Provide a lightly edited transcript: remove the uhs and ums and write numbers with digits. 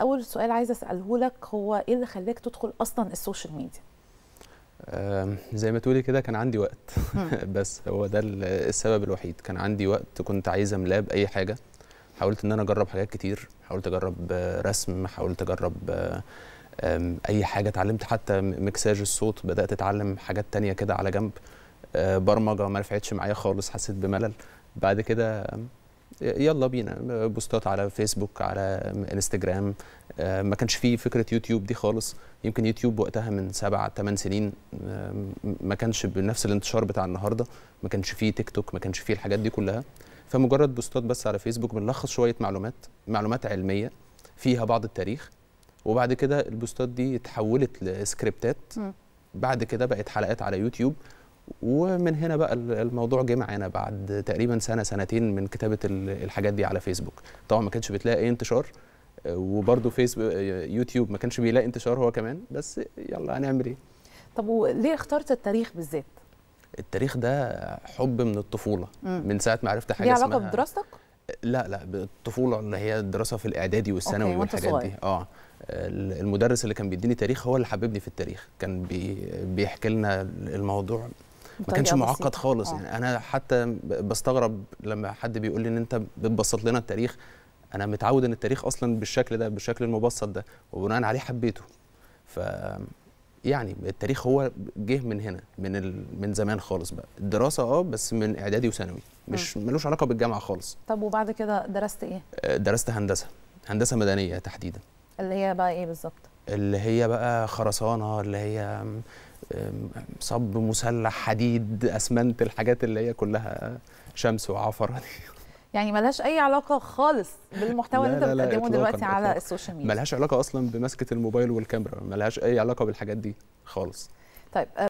اول سؤال عايزه اساله لك هو ايه اللي خلاك تدخل اصلا السوشيال ميديا؟ زي ما تقولي كده كان عندي وقت بس هو ده السبب الوحيد. كان عندي وقت، كنت عايزه املاه باي حاجه. حاولت ان انا اجرب حاجات كتير، حاولت اجرب رسم، حاولت اجرب اي حاجه، اتعلمت حتى مكساج الصوت، بدات اتعلم حاجات تانية كده على جنب. برمجه ما نفعتش معايا خالص، حسيت بملل. بعد كده يلا بينا بوستات على فيسبوك، على انستجرام. ما كانش فيه فكره يوتيوب دي خالص. يمكن يوتيوب وقتها من 7 8 سنين ما كانش بنفس الانتشار بتاع النهارده، ما كانش فيه تيك توك، ما كانش فيه الحاجات دي كلها. فمجرد بوستات بس على فيسبوك بنلخص شويه معلومات علميه فيها بعض التاريخ. وبعد كده البوستات دي اتحولت لسكريبتات، بعد كده بقت حلقات على يوتيوب. ومن هنا بقى الموضوع جه معانا بعد تقريبا سنه سنتين من كتابه الحاجات دي على فيسبوك. طبعا ما كانش بتلاقي اي انتشار، وبرده فيسبوك يوتيوب ما كانش بيلاقي انتشار هو كمان، بس يلا هنعمل ايه. طب وليه اخترت التاريخ بالذات؟ التاريخ ده حب من الطفوله، من ساعه ما عرفت حاجه اسمها. ليه علاقه بدراستك؟ لا بالطفوله، اللي هي الدراسه في الاعدادي والثانوي والحاجات دي. المدرس اللي كان بيديني تاريخ هو اللي حببني في التاريخ. كان بيحكي لنا الموضوع، ما كانش معقد خالص. يعني انا حتى بستغرب لما حد بيقول لي ان انت بتبسط لنا التاريخ. انا متعود ان التاريخ اصلا بالشكل ده، بالشكل المبسط ده، وبناء عليه حبيته. ف يعني التاريخ هو جه من هنا، من زمان خالص بقى. الدراسه بس من اعدادي وثانوي، مش ملوش علاقه بالجامعه خالص. طب وبعد كده درست ايه؟ درست هندسه مدنيه تحديدا. اللي هي بقى ايه بالظبط؟ اللي هي بقى خرسانه، اللي هي صب، مسلح، حديد، اسمنت، الحاجات اللي هي كلها شمس وعفر دي. يعني ملهاش اي علاقه خالص بالمحتوى اللي انت بتقدمه دلوقتي على السوشيال ميديا. ملهاش علاقه اصلا بمسكه الموبايل والكاميرا، ملهاش اي علاقه بالحاجات دي خالص. طيب